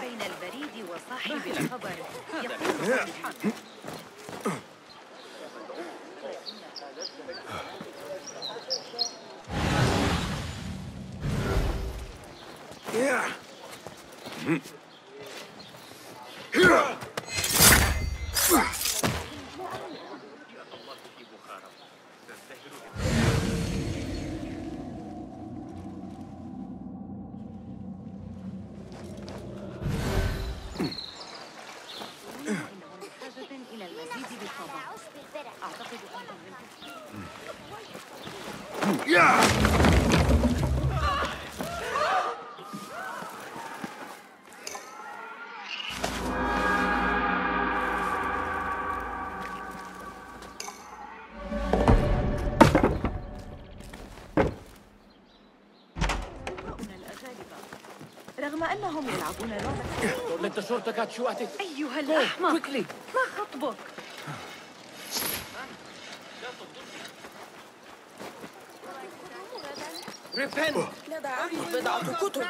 بين البريد وصاحب الخبر يقول الحق. أنهم يلعبون لعبة. أنت شرطك شو أتت؟ أيها الأحمق. ما خطبك؟ ريبنت. نضعه بضعة كتب.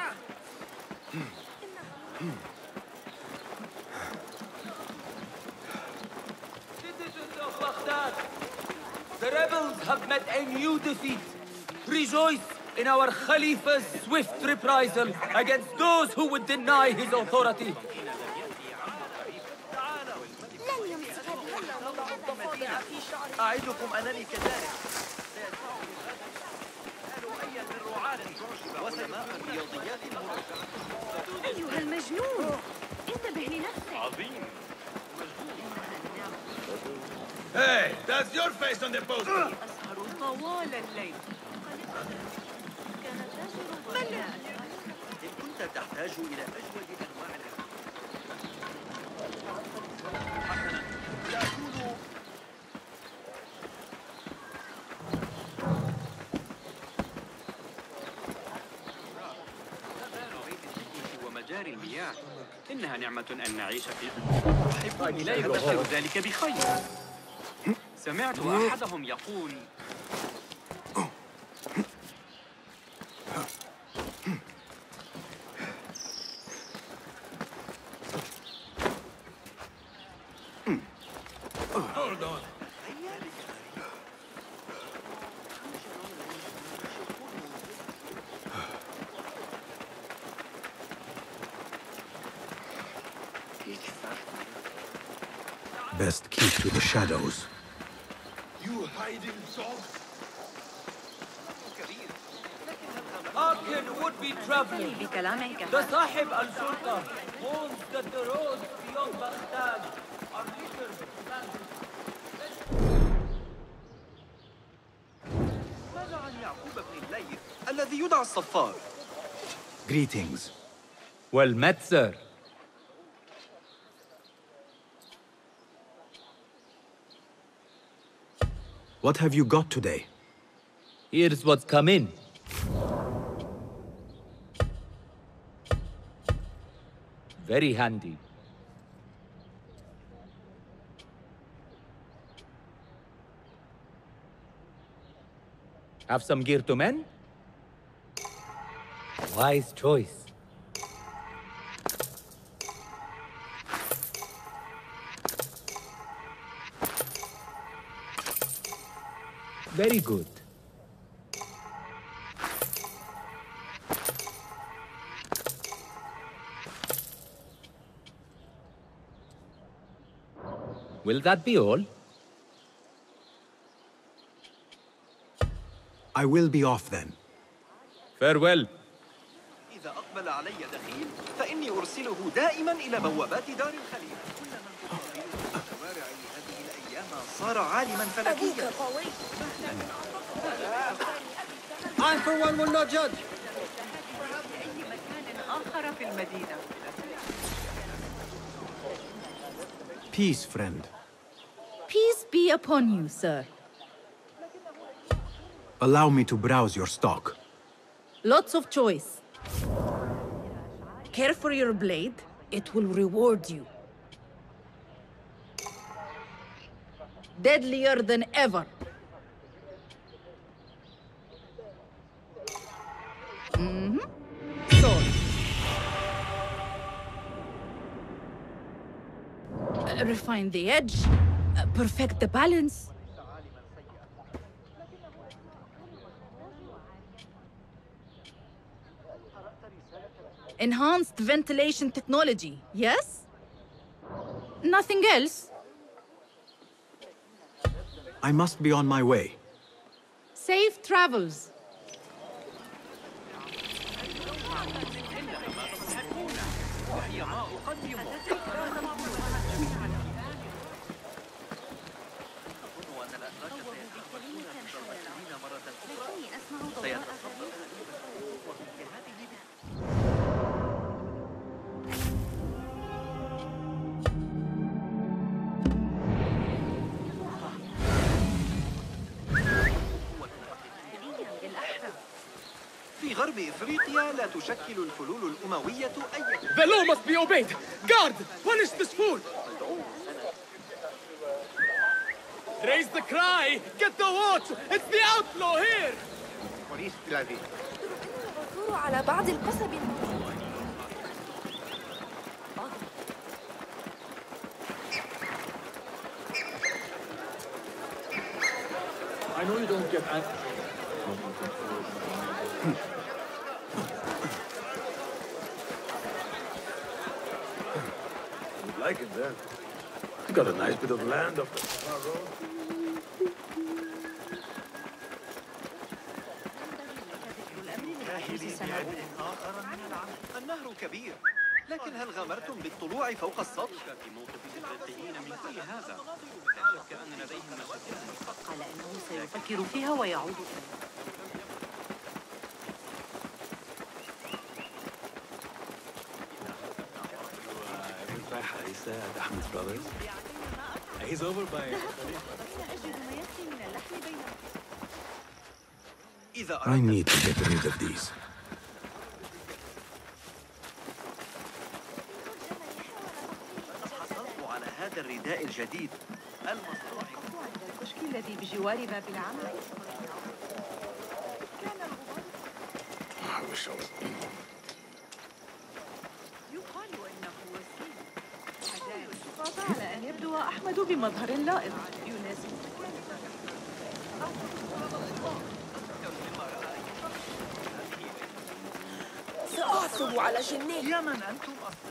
have met a new defeat. Rejoice in our Khalifa's swift reprisal against those who would deny his authority. أيها المجنون انتبه لنفسك. عظيم. Hey, that's your face on the poster. طوال الليل. إن كنت تحتاج إلى أجود أنواع حسنا سأكون المياه. إنها نعمة أن نعيش في أحبني لا يبشر ذلك بخير. سمعت أحدهم يقول best keep to the shadows. You hiding souls? Arkin would be traveling. The Sahib al-Shurta warns that the roads beyond Baghdad are littered with bandits. ماذا عن يعقوب بن الليث الذي يدعى الصفار؟ Greetings. Well met, sir. What have you got today? Here's what's come in. Very handy. Have some gear to mend? Wise choice. Very good. Will that be all? I will be off then. Farewell. إذا أقبل علي دخيل فإني أرسله دائما إلى بوابات دار الخليفة. صار عالما فلكيا. I for one will not judge. Peace, friend. Peace be upon you, sir. Allow me to browse your stock. Lots of choice. Care for your blade, it will reward you. Deadlier than ever. Mm-hmm. Sword. Uh, refine the edge. Uh, perfect the balance. Enhanced ventilation technology, yes? Nothing else? I must be on my way. Safe travels. The law must be obeyed! Guard! Punish this fool! Raise the cry! Get the watch! It's the outlaw here! I know you don't get angry. You like it there? You got a nice bit of land up the far road. النهر كبير لكن هل غامرتم بالطلوع فوق السطح في موقف الغربيين من كل هذا؟ تعرف كأن لديهم مشاكل مستقبل لأنه سيفكر فيها ويعود. I need to get rid of these. الرداء الجديد المصنوع عند الكشك الذي بجوار باب العمل كان يقال انه وسيم حتى على ان يبدو احمد بمظهر لائق يناسب سأعصب على جنيه يا من انتم اصلا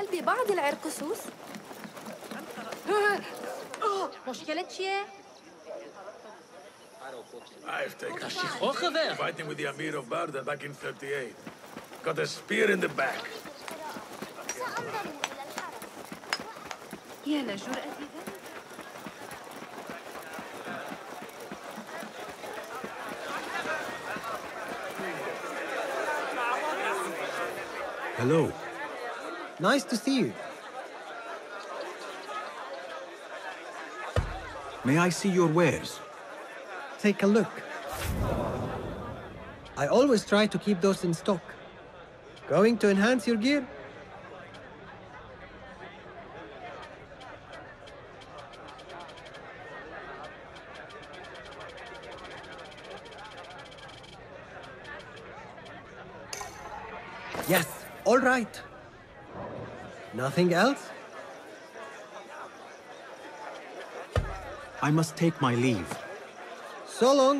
جلب بعض العرقسوس مشكلة شيء I've taken it. Fighting with the Amir of Baghdad back in thirty-eight. Got a spear in the back. يا لجرأتي Hello. Nice to see you. May I see your wares? Take a look. I always try to keep those in stock. Going to enhance your gear? Yes, all right. Nothing else? I must take my leave. So long.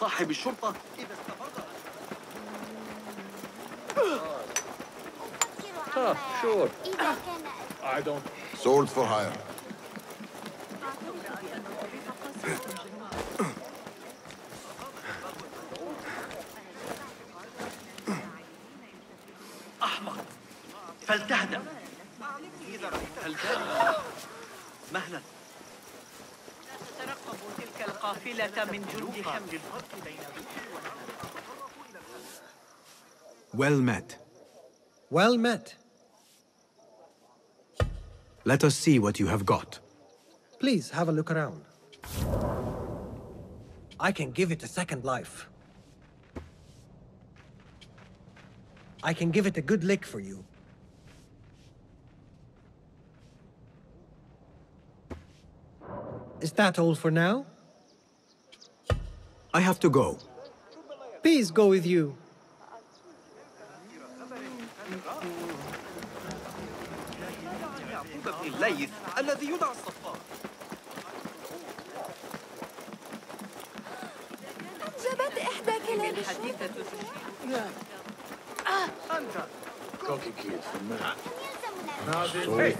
صاحب الشرطة إذا استفرغ. Ah, sure. I don't. Sold for hire. أحمق. فلتهدأ. إذا رأيت الجانب. مهلا. تترقب تلك القافلة من جند حمد الفرق. Well met. Well met. Let us see what you have got. Please have a look around. I can give it a second life. I can give it a good lick for you. Is that all for now? I have to go. Peace go with you. الذي يدعى الصفار Cocky kid from there. Hey.